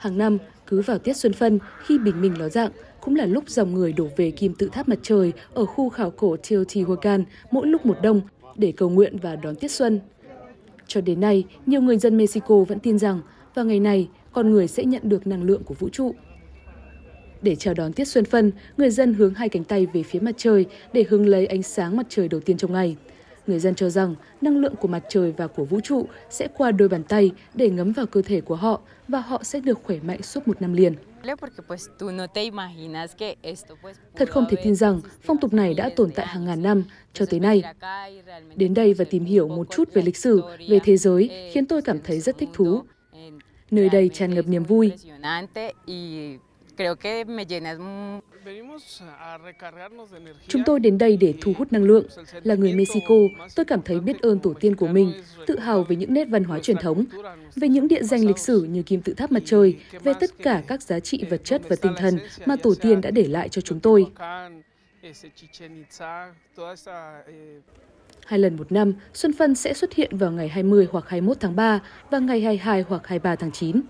Hàng năm, cứ vào tiết xuân phân, khi bình minh ló dạng, cũng là lúc dòng người đổ về kim tự tháp mặt trời ở khu khảo cổ Teotihuacan mỗi lúc một đông để cầu nguyện và đón tiết xuân. Cho đến nay, nhiều người dân Mexico vẫn tin rằng vào ngày này, con người sẽ nhận được năng lượng của vũ trụ. Để chào đón tiết xuân phân, người dân hướng hai cánh tay về phía mặt trời để hứng lấy ánh sáng mặt trời đầu tiên trong ngày. Người dân cho rằng năng lượng của mặt trời và của vũ trụ sẽ qua đôi bàn tay để ngấm vào cơ thể của họ và họ sẽ được khỏe mạnh suốt một năm liền. Thật không thể tin rằng phong tục này đã tồn tại hàng ngàn năm cho tới nay. Đến đây và tìm hiểu một chút về lịch sử, về thế giới khiến tôi cảm thấy rất thích thú. Nơi đây tràn ngập niềm vui. Chúng tôi đến đây để thu hút năng lượng. Là người Mexico, tôi cảm thấy biết ơn tổ tiên của mình, tự hào về những nét văn hóa truyền thống, về những địa danh lịch sử như kim tự tháp mặt trời, về tất cả các giá trị vật chất và tinh thần mà tổ tiên đã để lại cho chúng tôi. 2 lần một năm, Xuân Phân sẽ xuất hiện vào ngày 20 hoặc 21 tháng 3 và ngày 22 hoặc 23 tháng 9.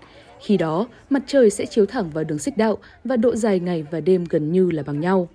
Khi đó, mặt trời sẽ chiếu thẳng vào đường xích đạo và độ dài ngày và đêm gần như là bằng nhau.